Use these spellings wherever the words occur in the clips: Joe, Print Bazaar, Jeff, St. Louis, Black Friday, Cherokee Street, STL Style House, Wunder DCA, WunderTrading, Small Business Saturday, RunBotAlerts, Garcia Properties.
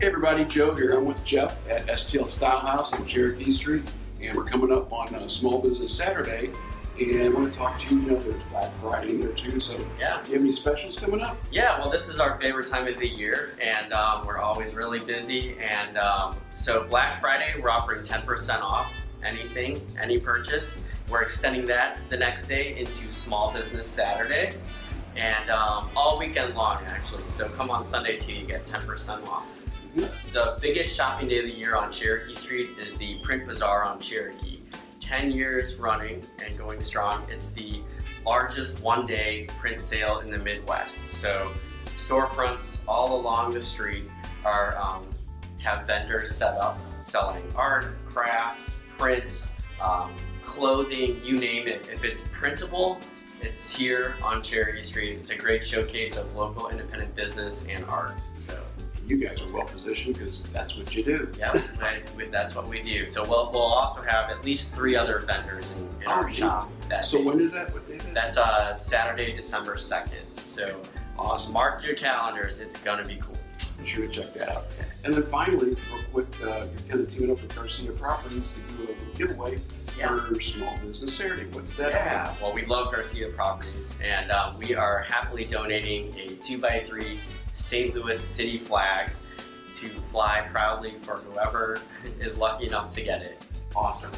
Hey everybody, Joe here. I'm with Jeff at STL Style House on Cherokee Street, and we're coming up on Small Business Saturday, and I want to talk to you. You know, there's Black Friday in there too, so yeah. Do you have any specials coming up? Yeah, well, this is our favorite time of the year, and we're always really busy, and so Black Friday, we're offering 10% off anything, any purchase. We're extending that the next day into Small Business Saturday, and all weekend long, actually. So come on Sunday too, you get 10% off. The biggest shopping day of the year on Cherokee Street is the Print Bazaar on Cherokee. 10 years running and going strong. It's the largest one-day print sale in the Midwest. So storefronts all along the street are have vendors set up selling art, crafts, prints, clothing, you name it. If it's printable, it's here on Cherokee Street. It's a great showcase of local independent business and art. So. You guys are well positioned because that's what you do. Yeah, that's what we do. So we'll also have at least 3 other vendors in our shop. So when is that? What day is that? That's Saturday, December 2nd. So awesome. Mark your calendars. It's going to be cool. Be sure to check that out. Okay. And then finally, real quick, you're kind of teaming up with Garcia Properties to do a little giveaway for Small Business Saturday. What's that? Yeah, well, we love Garcia Properties, and we are happily donating a 2x3 St. Louis city flag to fly proudly for whoever is lucky enough to get it. Awesome.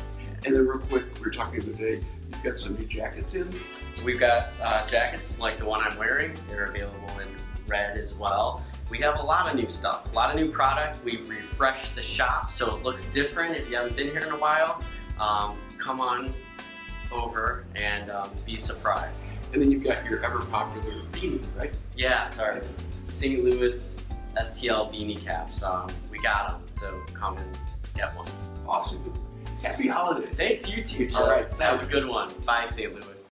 And then real quick, we were talking the other day, you've got some new jackets in? We've got jackets like the one I'm wearing. They're available in red as well. We have a lot of new stuff, a lot of new product. We've refreshed the shop so it looks different. If you haven't been here in a while, come on over and be surprised. And then you've got your ever popular beanie, right? Yeah, sorry. St. Louis STL beanie caps. We got them, so come and get one. Awesome. Happy holidays. Thanks, you too. All right, have a good one. Bye, St. Louis.